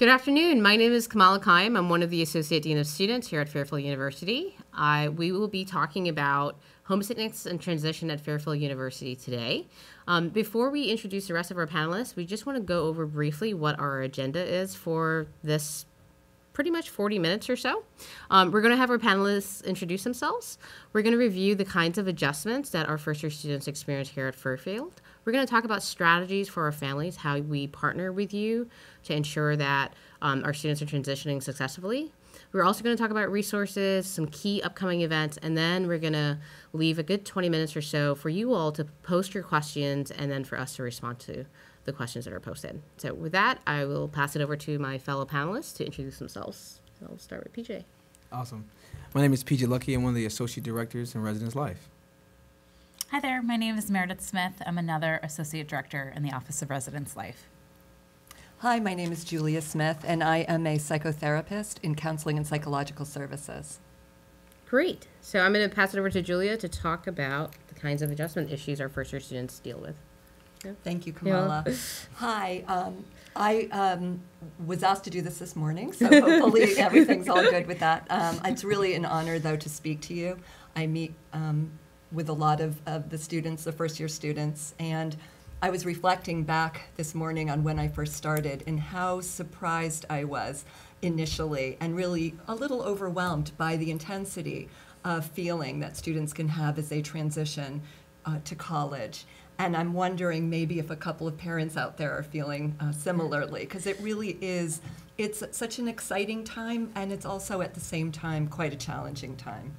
Good afternoon. My name is Kamala Kiem. I'm one of the Associate Dean of Students here at Fairfield University. We will be talking about homesickness and transition at Fairfield University today. Before we introduce the rest of our panelists, we just want to go over briefly what our agenda is for this pretty much 40 minutes or so. We're going to have our panelists introduce themselves. We're going to review the kinds of adjustments that our first year students experience here at Fairfield. We're going to talk about strategies for our families, how we partner with you to ensure that our students are transitioning successfully. We're also going to talk about resources, some key upcoming events, and then we're going to leave a good 20 minutes or so for you all to post your questions and then for us to respond to the questions that are posted. So with that, I will pass it over to my fellow panelists to introduce themselves. So I'll start with PJ. Awesome. My name is PJ Luckey. I'm one of the Associate Directors in Residence Life. Hi there, my name is Meredith Smith. I'm another Associate Director in the Office of Residence Life. Hi, my name is Julia Smith, and I am a psychotherapist in counseling and psychological services. Great, so I'm gonna pass it over to Julia to talk about the kinds of adjustment issues our first year students deal with. Yeah. Thank you, Kamala. Yeah. Hi, I was asked to do this morning, so hopefully everything's all good with that. It's really an honor, though, to speak to you. I meet with a lot of the students, the first year students, and I was reflecting back this morning on when I first started and how surprised I was initially and really a little overwhelmed by the intensity of feeling that students can have as they transition to college. And I'm wondering maybe if a couple of parents out there are feeling similarly, because it really is, it's such an exciting time, and it's also at the same time quite a challenging time.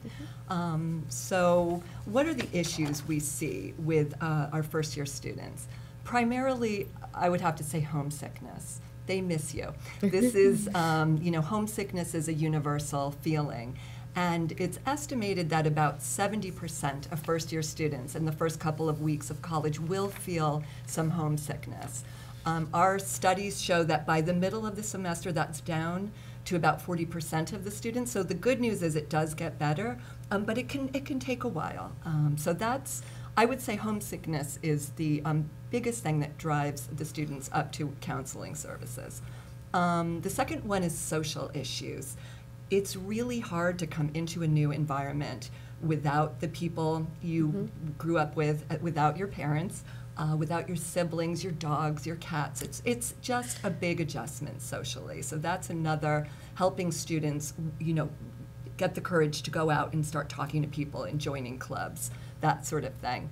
Mm-hmm. So what are the issues we see with our first year students? Primarily, I would have to say homesickness. They miss you. This is, you know, homesickness is a universal feeling. And it's estimated that about 70% of first-year students in the first couple of weeks of college will feel some homesickness. Our studies show that by the middle of the semester, that's down to about 40% of the students. So the good news is it does get better, but it can take a while. So that's, I would say homesickness is the biggest thing that drives the students up to counseling services. The second one is social issues. It's really hard to come into a new environment without the people you mm-hmm. grew up with, without your parents, without your siblings, your dogs, your cats. It's just a big adjustment socially. So that's another, helping students, you know, get the courage to go out and start talking to people and joining clubs, that sort of thing.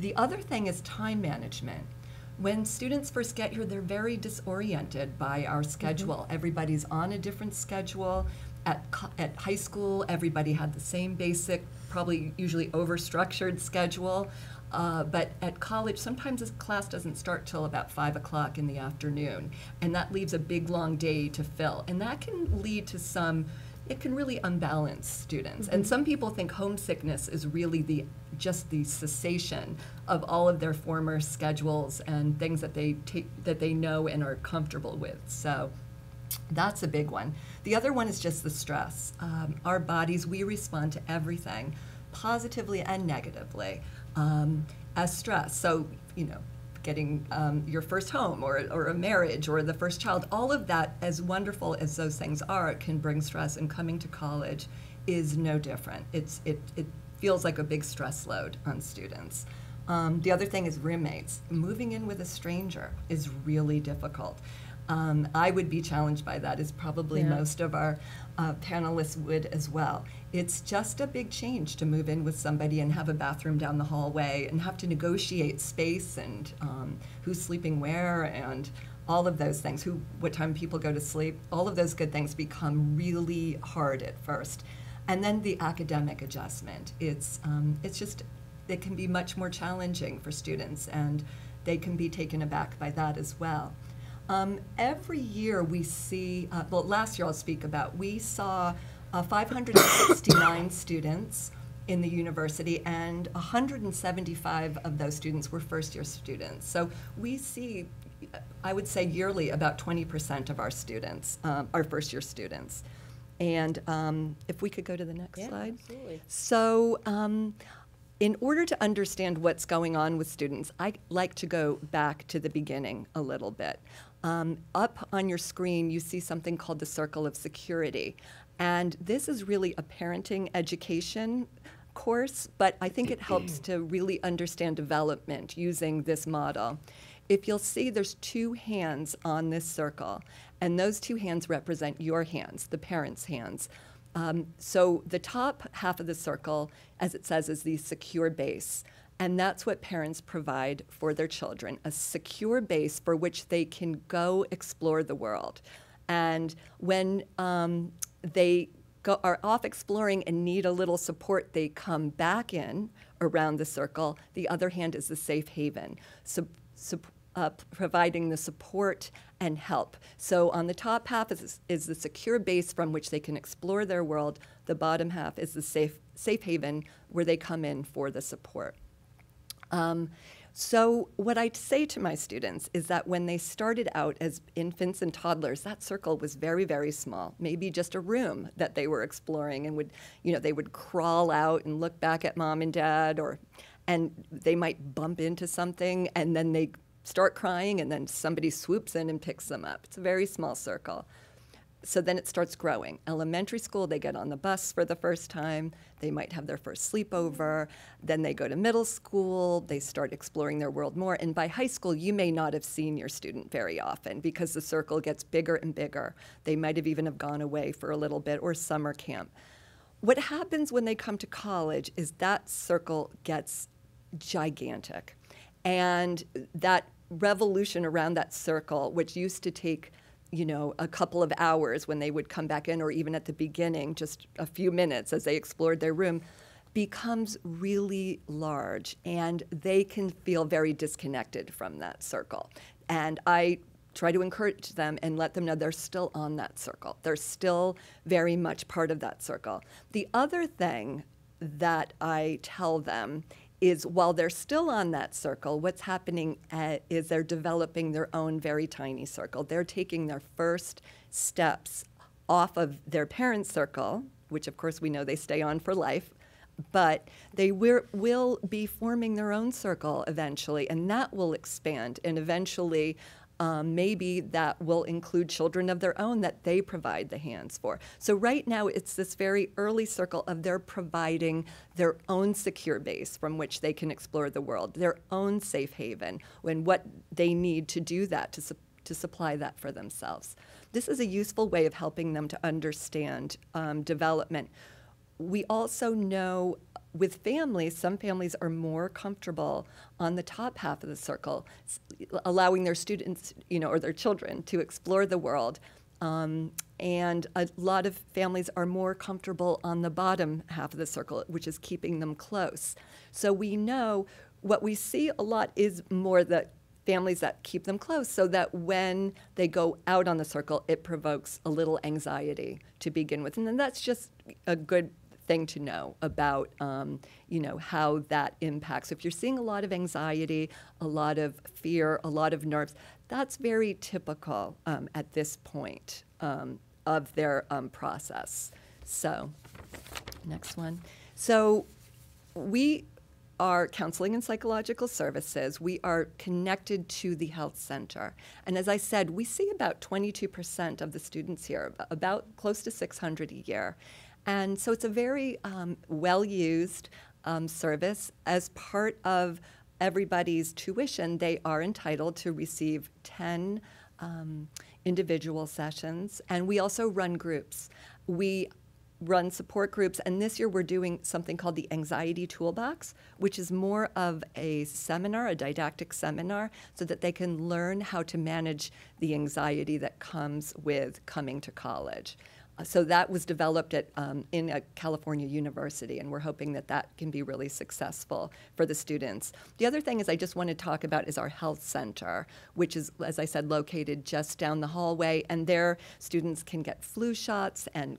The other thing is time management. When students first get here, they're very disoriented by our schedule. Mm-hmm. Everybody's on a different schedule. At high school, everybody had the same basic, probably usually over-structured schedule. But at college, sometimes this class doesn't start till about 5 o'clock in the afternoon. And that leaves a big, long day to fill. And that can lead to some, it can really unbalance students. Mm-hmm. And some people think homesickness is really the just the cessation of all of their former schedules and things that they take, that they know and are comfortable with. So that's a big one. The other one is just the stress. Our bodies, we respond to everything, positively and negatively, as stress. So, you know, getting your first home or a marriage or the first child, all of that, as wonderful as those things are, can bring stress, and coming to college is no different. It feels like a big stress load on students. The other thing is roommates. Moving in with a stranger is really difficult. I would be challenged by that, as probably yeah. most of our panelists would as well. It's just a big change to move in with somebody and have a bathroom down the hallway and have to negotiate space and who's sleeping where and all of those things, what time people go to sleep. All of those good things become really hard at first. And then the academic adjustment. It's just, it can be much more challenging for students, and they can be taken aback by that as well. Every year we see, well, last year I'll speak about, we saw 569 students in the university, and 175 of those students were first-year students. So we see, I would say yearly, about 20% of our students, our first-year students. And if we could go to the next slide. Absolutely. So in order to understand what's going on with students, I like to go back to the beginning a little bit. Up on your screen, you see something called the Circle of Security. And this is really a parenting education course, but I think it helps to really understand development using this model. If you'll see, there's two hands on this circle, and those two hands represent your hands, the parents' hands. So the top half of the circle, as it says, is the secure base. And that's what parents provide for their children, a secure base for which they can go explore the world. And when they are off exploring and need a little support, they come back in around the circle. The other hand is the safe haven, providing the support and help. So on the top half is the secure base from which they can explore their world. The bottom half is the safe haven where they come in for the support. So what I say to my students is that when they started out as infants and toddlers, that circle was very, very small, maybe just a room that they were exploring, and would, you know, they would crawl out and look back at mom and dad, or, and they might bump into something, and then they start crying, and then somebody swoops in and picks them up. It's a very small circle. So then it starts growing. Elementary school, they get on the bus for the first time. They might have their first sleepover. Then they go to middle school. They start exploring their world more. And by high school, you may not have seen your student very often because the circle gets bigger and bigger. They might have even have gone away for a little bit, or summer camp. What happens when they come to college is that circle gets gigantic. And that revolution around that circle, which used to take, you know, a couple of hours when they would come back in, or even at the beginning, just a few minutes as they explored their room, becomes really large, and they can feel very disconnected from that circle. And I try to encourage them and let them know they're still on that circle. They're still very much part of that circle. The other thing that I tell them is while they're still on that circle, what's happening is they're developing their own very tiny circle. They're taking their first steps off of their parents' circle, which of course we know they stay on for life, but they will be forming their own circle eventually, and that will expand, and eventually maybe that will include children of their own that they provide the hands for. So right now it's this very early circle of they're providing their own secure base from which they can explore the world, their own safe haven, and what they need to do that, to supply that for themselves. This is a useful way of helping them to understand development. We also know with families, some families are more comfortable on the top half of the circle, allowing their students, you know, or their children to explore the world. And a lot of families are more comfortable on the bottom half of the circle, which is keeping them close. So we know what we see a lot is more the families that keep them close, so that when they go out on the circle, it provokes a little anxiety to begin with. And then that's just a good thing to know about, you know, how that impacts. So if you're seeing a lot of anxiety, a lot of fear, a lot of nerves, that's very typical at this point of their process. So, next one. So, we are counseling and psychological services. We are connected to the health center. And as I said, we see about 22% of the students here, about close to 600 a year. And so it's a very well-used service. As part of everybody's tuition, they are entitled to receive 10 individual sessions. And we also run groups. We run support groups. And this year we're doing something called the Anxiety Toolbox, which is more of a seminar, a didactic seminar, so that they can learn how to manage the anxiety that comes with coming to college. So that was developed at, in a California university, and we're hoping that that can be really successful for the students. The other thing is I just want to talk about is our health center, which is, as I said, located just down the hallway, and there students can get flu shots, and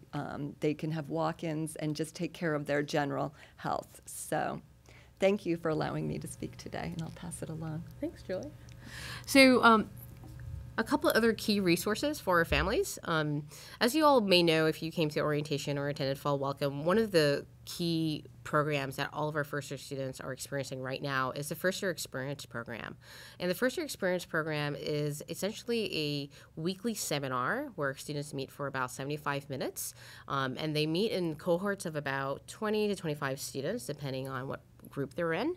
they can have walk-ins and just take care of their general health. So thank you for allowing me to speak today, and I'll pass it along. Thanks, Julie. So A couple of other key resources for our families. As you all may know, if you came to orientation or attended Fall Welcome, one of the key programs that all of our first year students are experiencing right now is the First Year Experience Program. And the First Year Experience Program is essentially a weekly seminar where students meet for about 75 minutes, and they meet in cohorts of about 20 to 25 students, depending on what group they're in.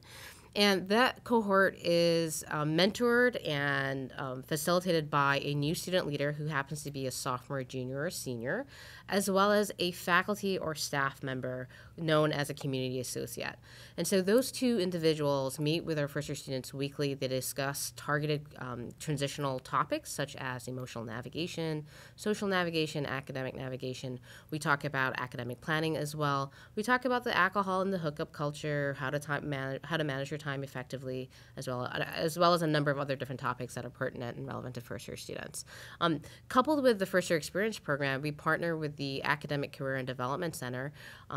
And that cohort is mentored and facilitated by a new student leader who happens to be a sophomore, junior, or senior, as well as a faculty or staff member known as a community associate. And so those two individuals meet with our first year students weekly. They discuss targeted transitional topics such as emotional navigation, social navigation, academic navigation. We talk about academic planning as well. We talk about the alcohol and the hookup culture, how to manage your time effectively, as well as a number of other different topics that are pertinent and relevant to first year students. Coupled with the First Year Experience Program, we partner with the Academic Career and Development Center,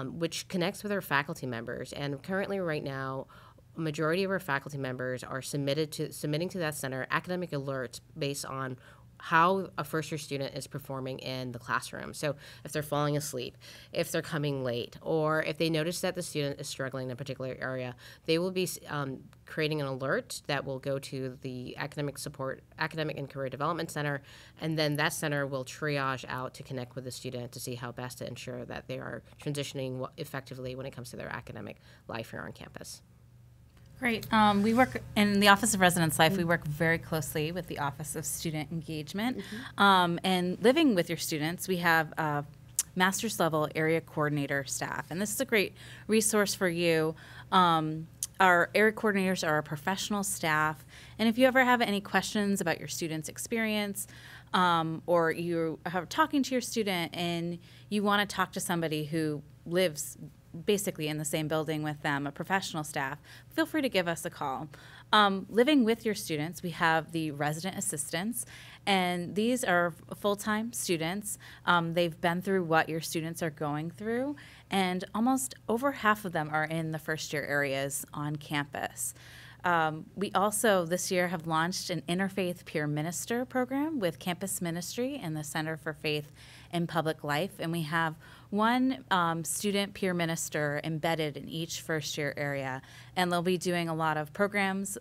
which connects with our faculty members. And currently right now, a majority of our faculty members are submitting to that center academic alerts based on how a first year student is performing in the classroom. So if they're falling asleep, if they're coming late, or if they notice that the student is struggling in a particular area, they will be creating an alert that will go to the Academic and Career Development Center, and then that center will triage out to connect with the student to see how best to ensure that they are transitioning effectively when it comes to their academic life here on campus. Great. We work in the Office of Residence Life. We work very closely with the Office of Student Engagement. And living with your students, we have a master's level area coordinator staff. And this is a great resource for you. Our area coordinators are our professional staff. And if you ever have any questions about your student's experience, or you are talking to your student and you want to talk to somebody who lives basically in the same building with them, a professional staff, feel free to give us a call. Living with your students, we have the resident assistants, and these are full-time students. They've been through what your students are going through, and almost over half of them are in the first year areas on campus. We also this year have launched an interfaith peer minister program with Campus Ministry and the Center for Faith and Public Life, and we have one student peer minister embedded in each first year area, and they'll be doing a lot of programs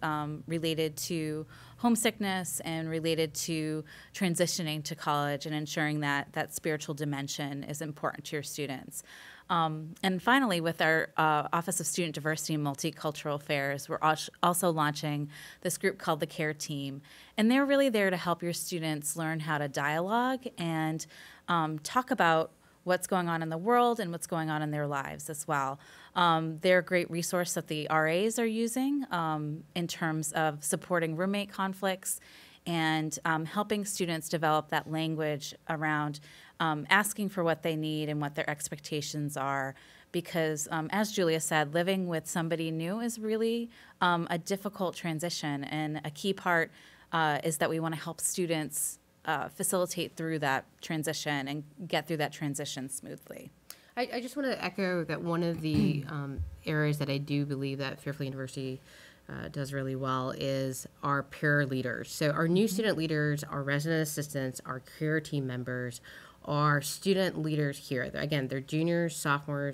related to homesickness and related to transitioning to college and ensuring that that spiritual dimension is important to your students. And finally, with our Office of Student Diversity and Multicultural Affairs, we're also launching this group called the Care Team. And they're really there to help your students learn how to dialogue and talk about what's going on in the world and what's going on in their lives as well. They're a great resource that the RAs are using in terms of supporting roommate conflicts and helping students develop that language around asking for what they need and what their expectations are, because as Julia said, living with somebody new is really a difficult transition, and a key part is that we want to help students facilitate through that transition and get through that transition smoothly. I just want to echo that one of the areas that I do believe that Fairfield University does really well is our peer leaders. So our new student leaders, our resident assistants, our care team members, our student leaders here. Again, they're juniors, sophomore,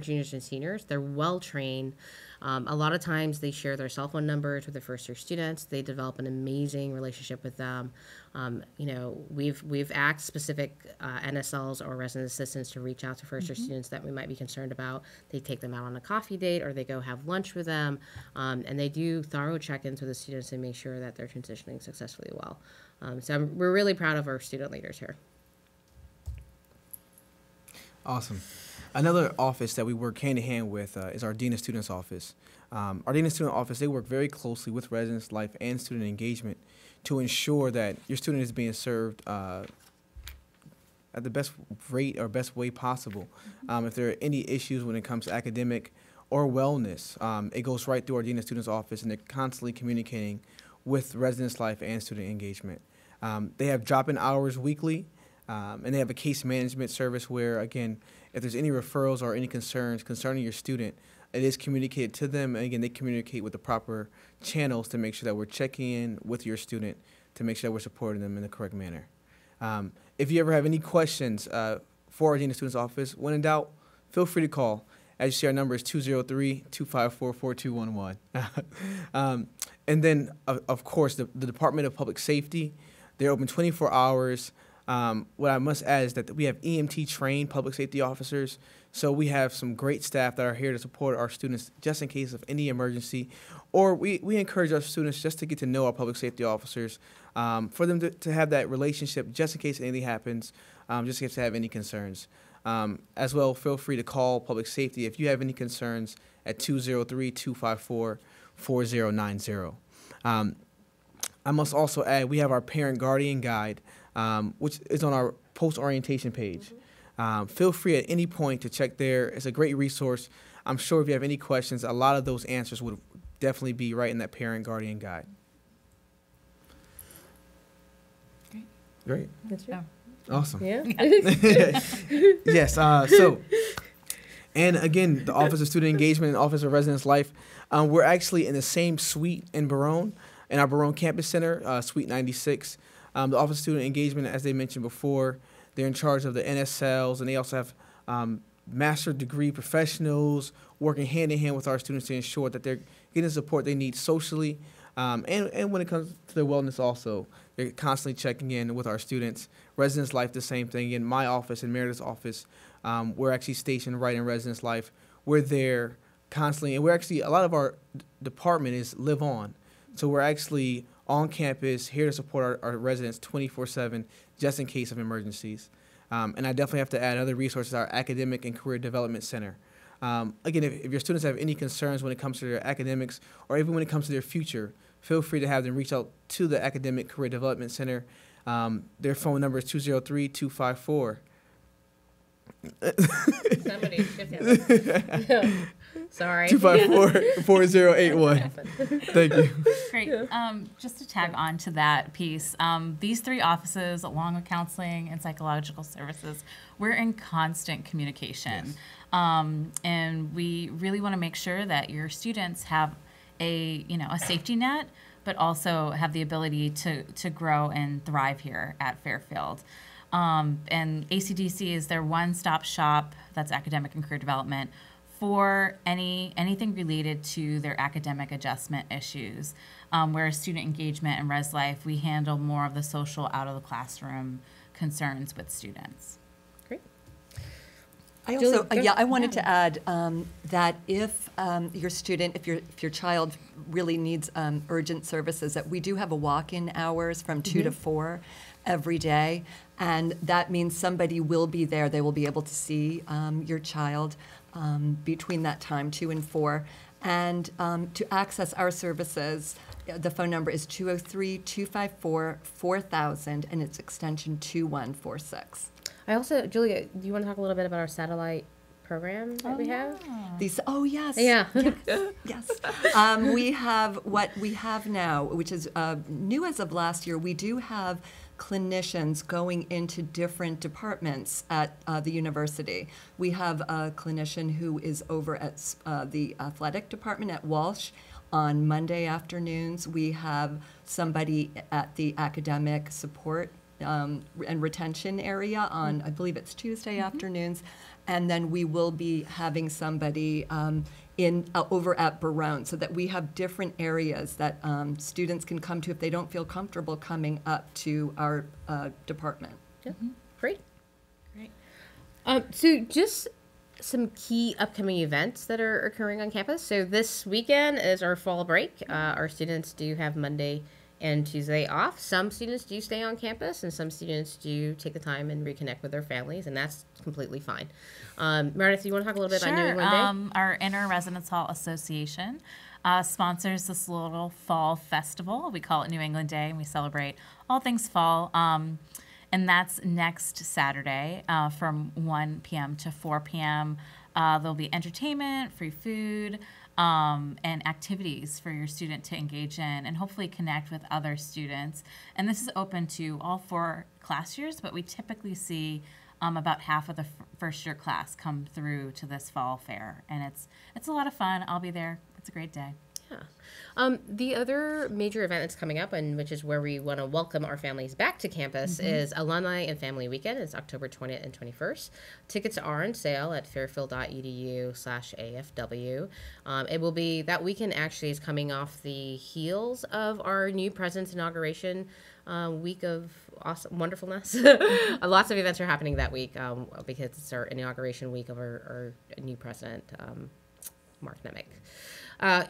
juniors, and seniors. They're well-trained. A lot of times they share their cell phone numbers with their first-year students. They develop an amazing relationship with them. You know, we've asked specific NSLs or resident assistants to reach out to first-year students that we might be concerned about. They take them out on a coffee date, or they go have lunch with them, and they do thorough check-ins with the students to make sure that they're transitioning successfully well. So we're really proud of our student leaders here. Awesome. Another office that we work hand-in-hand with is our Dean of Students Office. Our Dean of Student Office, they work very closely with Residence Life and Student Engagement to ensure that your student is being served at the best rate or best way possible. If there are any issues when it comes to academic or wellness, it goes right through our Dean of Students Office, and they're constantly communicating with Residence Life and Student Engagement. They have drop-in hours weekly, and they have a case management service where, again, if there's any referrals or any concerns concerning your student, it is communicated to them. And again, they communicate with the proper channels to make sure that we're checking in with your student to make sure that we're supporting them in the correct manner. If you ever have any questions for our Dean of Students Office, when in doubt, feel free to call. As you see, our number is 203-254-4211. And then, of course, the Department of Public Safety, they're open 24 hours. What I must add is that we have EMT-trained public safety officers, so we have some great staff that are here to support our students just in case of any emergency. Or we encourage our students just to get to know our public safety officers, for them to have that relationship just in case anything happens, just in case they have any concerns. As well, feel free to call public safety if you have any concerns at 203-254-4090. I must also add, we have our Parent-Guardian Guide, which is on our post-orientation page. Feel free at any point to check there. It's a great resource. I'm sure if you have any questions, a lot of those answers would definitely be right in that Parent-Guardian Guide. Great. Great. That's right. Oh. Awesome. Yeah. Yes. And again, the Office of Student Engagement and Office of Residence Life, we're actually in the same suite in Barone, in our Barone Campus Center, Suite 96. The Office of Student Engagement, as they mentioned before, they're in charge of the NSLs, and they also have master degree professionals working hand-in-hand with our students to ensure that they're getting the support they need socially, and when it comes to their wellness also. They're constantly checking in with our students. Residence Life, the same thing. In my office, in Meredith's office, we're actually stationed right in Residence Life. We're there constantly, and we're actually, a lot of our department is Live On, so we're actually on campus, here to support our residents 24/7, just in case of emergencies. And I definitely have to add other resources, our Academic and Career Development Center. Again, if your students have any concerns when it comes to their academics or even when it comes to their future, feel free to have them reach out to the Academic Career Development Center. Their phone number is 203-254. Somebody should have it. Sorry. 254-4081. Thank you. Great. Just to tag on to that piece, these three offices, along with counseling and psychological services, we're in constant communication. Yes. And we really want to make sure that your students have a, a safety net, but also have the ability to grow and thrive here at Fairfield. And ACDC is their one-stop shop, that's academic and career development, for anything related to their academic adjustment issues. Whereas student engagement and Res Life, we handle more of the social out of the classroom concerns with students. Great. I also, I wanted to add that if your child really needs urgent services, that we do have a walk-in hours from 2 to 4 every day, and that means somebody will be there. They will be able to see your child between that time, 2 and 4. And to access our services, the phone number is 203-254-4000, and it's extension 2146. I also, Julia, do you want to talk a little bit about our satellite program that we have? These, we have what we have now, which is new as of last year. We do have clinicians going into different departments at the university. We have a clinician who is over at the athletic department at Walsh on Monday afternoons. We have somebody at the academic support and retention area on, I believe it's Tuesday afternoons. And then we will be having somebody over at Barone, so that we have different areas that students can come to if they don't feel comfortable coming up to our department. Mm-hmm. Great. Great. So just some key upcoming events that are occurring on campus. So this weekend is our fall break. Our students do have Monday and Tuesday off. Some students do stay on campus, and some students do take the time and reconnect with their families, and that's completely fine. Meredith, you want to talk a little bit about New England Day? Our Inner Residence Hall Association sponsors this little fall festival. We call it New England Day, and we celebrate all things fall. And that's next Saturday from 1 p.m. to 4 p.m. There'll be entertainment, free food, and activities for your student to engage in and hopefully connect with other students. And this is open to all 4 class years, but we typically see about half of the first year class come through to this fall fair. And it's a lot of fun. I'll be there. It's a great day. Yeah. The other major event that's coming up, and which is where we want to welcome our families back to campus, is Alumni and Family Weekend. It's October 20th and 21st. Tickets are on sale at fairfield.edu/AFW. It will be, that weekend actually is coming off the heels of our new president's inauguration week of awesome wonderfulness. Lots of events are happening that week because it's our inauguration week of our new president, Mark Nemec.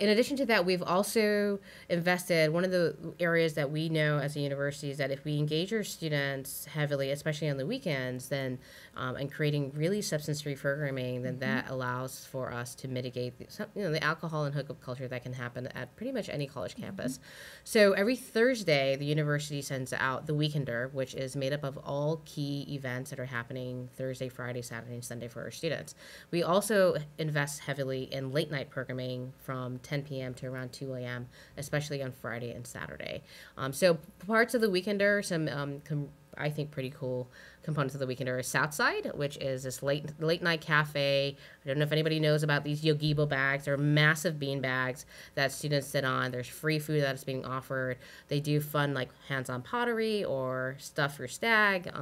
In addition to that, we've also invested, one of the areas that we know as a university is that if we engage our students heavily, especially on the weekends, then and creating really substance-free programming, then that allows for us to mitigate the alcohol and hookup culture that can happen at pretty much any college campus. So every Thursday, the university sends out the Weekender, which is made up of all key events that are happening Thursday, Friday, Saturday, and Sunday for our students. We also invest heavily in late-night programming from 10 p.m. to around 2 a.m., especially on Friday and Saturday. So parts of the Weekender, some I think pretty cool components of the Weekender are Southside, which is this late night cafe. I don't know if anybody knows about these Yogibo bags. They're massive bean bags that students sit on. There's free food that's being offered. They do fun like hands-on pottery or stuff for stag,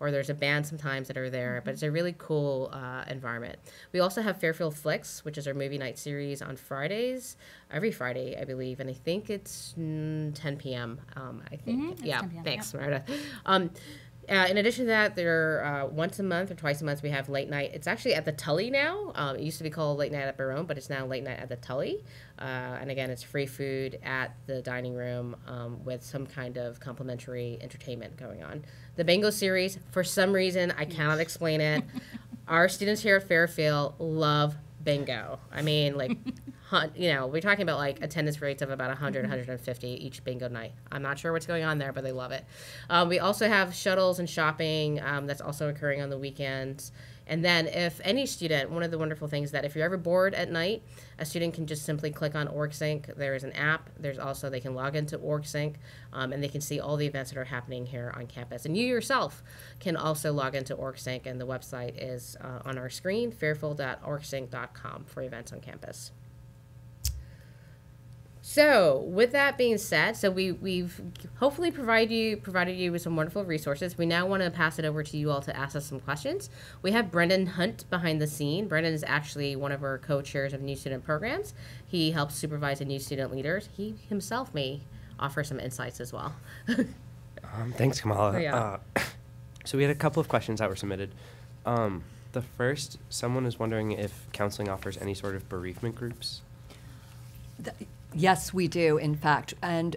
or there's a band sometimes that are there, but it's a really cool environment. We also have Fairfield Flicks, which is our movie night series on Fridays, every Friday, I believe, and I think it's 10 p.m., I think. Yeah, thanks, Meredith. In addition to that, there once a month or twice a month we have late night. It's actually at the Tully now. It used to be called Late Night at Barone, but it's now Late Night at the Tully. And again, it's free food at the dining room with some kind of complimentary entertainment going on. The bingo series, for some reason, I cannot explain it. Our students here at Fairfield love bingo. I mean, like, you know, we're talking about like attendance rates of about 100, 150 each bingo night. I'm not sure what's going on there, but they love it. We also have shuttles and shopping that's also occurring on the weekends. And then if any student, one of the wonderful things that if you're ever bored at night, a student can just simply click on OrgSync. There is an app. There's also, they can log into OrgSync and they can see all the events that are happening here on campus. And you yourself can also log into OrgSync, and the website is on our screen, fairfield.orgsync.com, for events on campus. So with that being said, so we've hopefully provided you with some wonderful resources. We now want to pass it over to you all to ask us some questions. We have Brendan Hunt behind the scene. Brendan is actually one of our co-chairs of New Student Programs. He helps supervise the New Student Leaders. He himself may offer some insights as well. Thanks, Kamala. Yeah. So we had a couple of questions that were submitted. The first, someone is wondering if counseling offers any sort of bereavement groups. Yes, we do, in fact. And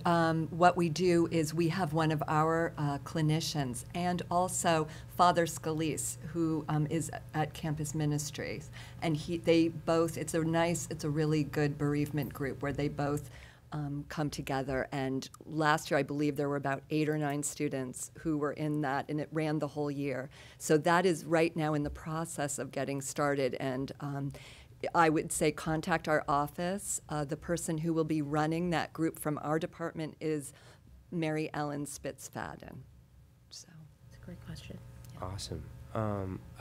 what we do is we have one of our clinicians and also Father Scalise, who is at Campus Ministries. And they both, it's a really good bereavement group where they both come together. And last year, I believe there were about 8 or 9 students who were in that, and it ran the whole year. So that is right now in the process of getting started. And I would say contact our office. The person who will be running that group from our department is Mary Ellen Spitzfadden. So it's a great question. Yeah. Awesome.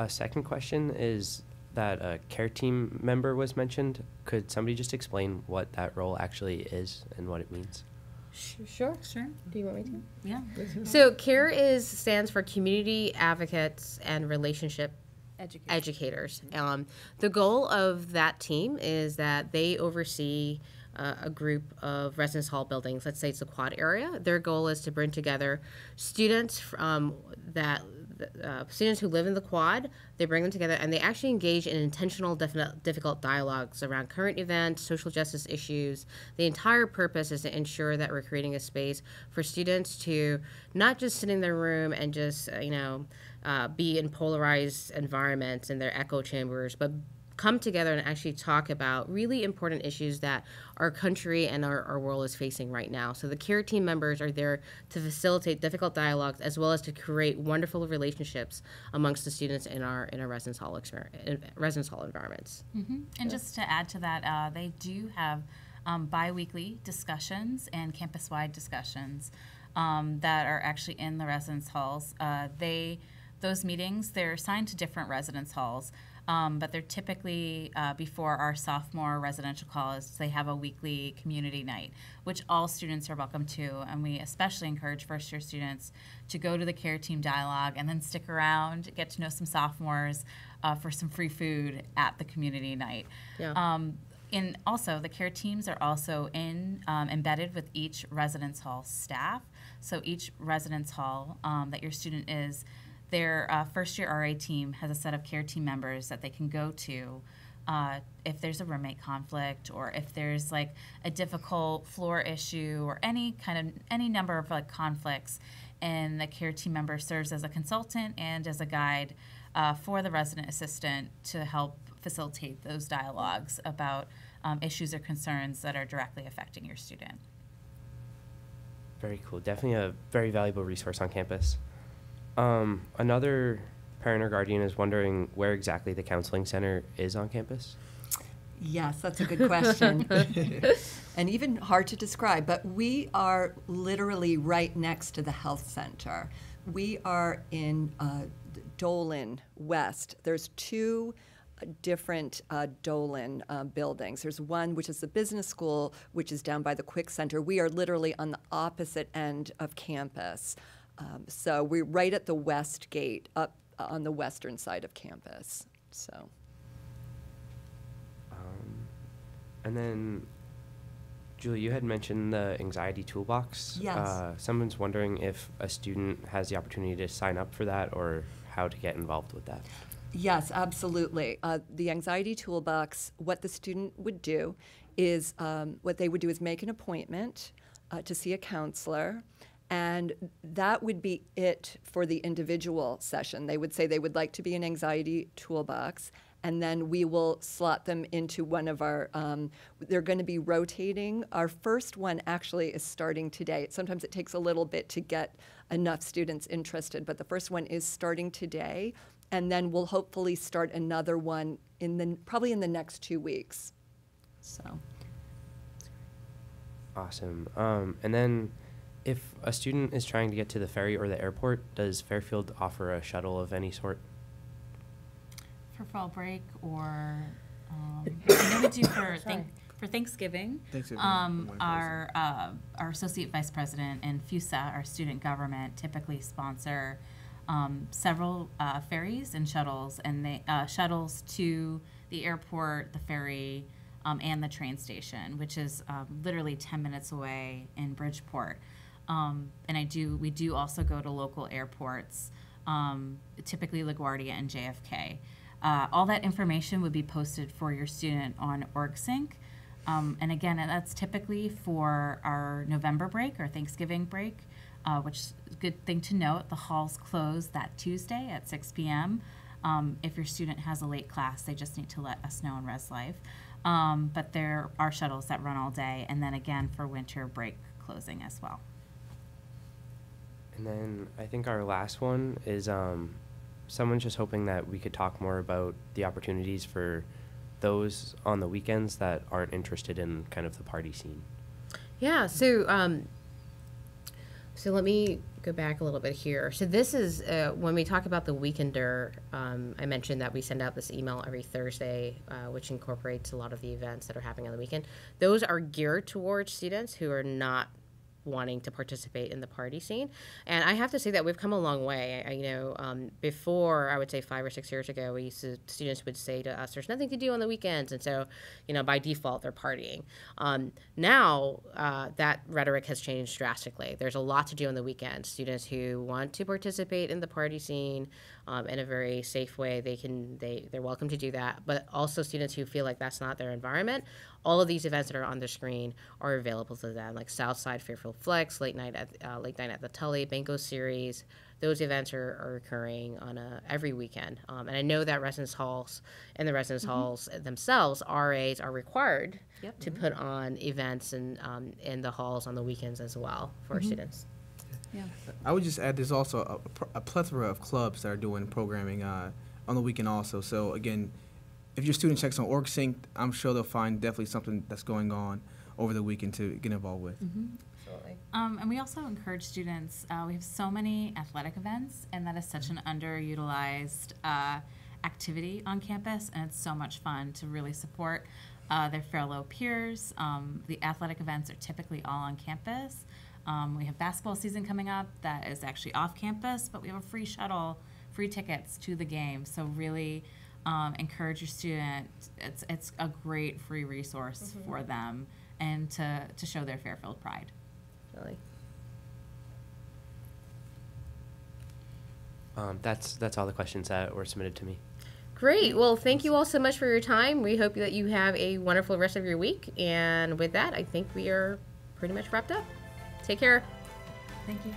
A second question is that a care team member was mentioned. Could somebody just explain what that role actually is and what it means? Sure. Do you want me to? Yeah. So CARE stands for Community Advocates and Relationship Educators. The goal of that team is that they oversee a group of residence hall buildings. Let's say it's the quad area. Their goal is to bring together students students who live in the quad. They bring them together, and they actually engage in intentional, difficult dialogues around current events, social justice issues. The entire purpose is to ensure that we're creating a space for students to not just sit in their room and just be in polarized environments in their echo chambers, but come together and actually talk about really important issues that our country and our world is facing right now. So the CARE team members are there to facilitate difficult dialogues as well as to create wonderful relationships amongst the students in our residence hall environments. And just to add to that, they do have bi-weekly discussions and campus-wide discussions that are actually in the residence halls. Those meetings, they're assigned to different residence halls. but they're typically before our sophomore residential calls. They have a weekly community night, which all students are welcome to, and we especially encourage first-year students to go to the Care Team Dialogue and then stick around, get to know some sophomores for some free food at the community night. Yeah. And also, the care teams are also embedded with each residence hall staff. So each residence hall that your student is, their first year RA team has a set of care team members that they can go to if there's a roommate conflict, or if there's like a difficult floor issue, or any number of like conflicts. And the care team member serves as a consultant and as a guide for the resident assistant to help facilitate those dialogues about issues or concerns that are directly affecting your student. Very cool. Definitely a very valuable resource on campus. Another parent or guardian is wondering where exactly the counseling center is on campus. Yes, that's a good question. And even hard to describe, but we are literally right next to the health center. We are in Dolan West. There's two different Dolan buildings. There's one which is the business school, which is down by the Quick Center. We are literally on the opposite end of campus. So we're right at the west gate, up on the western side of campus. So. And then, Julie, you had mentioned the Anxiety Toolbox. Yes. Someone's wondering if a student has the opportunity to sign up for that, or how to get involved with that. Yes, absolutely. The Anxiety Toolbox, what the student would do is, make an appointment to see a counselor, and that would be it for the individual session. They would say they would like to be an Anxiety Toolbox, and then we will slot them into one of our, they're going to be rotating. Our first one actually is starting today. Sometimes it takes a little bit to get enough students interested, but the first one is starting today. And then we'll hopefully start another one probably in the next 2 weeks. So. Awesome. And then if a student is trying to get to the ferry or the airport, does Fairfield offer a shuttle of any sort? For fall break, or I know we do for Thanksgiving. Our associate vice president and FUSA, our student government, typically sponsor several ferries and shuttles, and they shuttles to the airport, the ferry, and the train station, which is literally 10 minutes away in Bridgeport. And we do also go to local airports, typically LaGuardia and JFK. All that information would be posted for your student on OrgSync. And again, that's typically for our November break or Thanksgiving break. Which is a good thing to note, the halls close that Tuesday at 6 p.m. If your student has a late class, they just need to let us know in Res Life. But there are shuttles that run all day, and then again for winter break closing as well. And then I think our last one is someone's just hoping that we could talk more about the opportunities for those on the weekends that aren't interested in kind of the party scene. Yeah, so so let me go back a little bit here. So this is, when we talk about the Weekender, I mentioned that we send out this email every Thursday, which incorporates a lot of the events that are happening on the weekend. Those are geared towards students who are not wanting to participate in the party scene. And I have to say that we've come a long way. Before, I would say 5 or 6 years ago, students would say to us, there's nothing to do on the weekends. And so, by default, they're partying. Now, that rhetoric has changed drastically. There's a lot to do on the weekends. Students who want to participate in the party scene in a very safe way, they're welcome to do that. But also students who feel like that's not their environment, all of these events that are on the screen are available to them, like Southside, Fairfield Flicks, Late Night at the Tully, Bingo Series. Those events are occurring on every weekend. And I know that residence halls and the residence halls themselves, RAs are required to put on events in the halls on the weekends as well for students. Yeah. I would just add there's also a plethora of clubs that are doing programming on the weekend also. So again, if your student checks on OrgSync, I'm sure they'll find definitely something that's going on over the weekend to get involved with. And we also encourage students, we have so many athletic events, and that is such an underutilized activity on campus, and it's so much fun to really support their fellow peers. The athletic events are typically all on campus. We have basketball season coming up that is actually off campus, but we have a free shuttle, free tickets to the game. So really encourage your student. It's a great free resource mm-hmm. for them and to show their Fairfield pride. Really. That's all the questions that were submitted to me. Great. Well, thank you all so much for your time. We hope that you have a wonderful rest of your week. And with that, I think we are pretty much wrapped up. Take care. Thank you.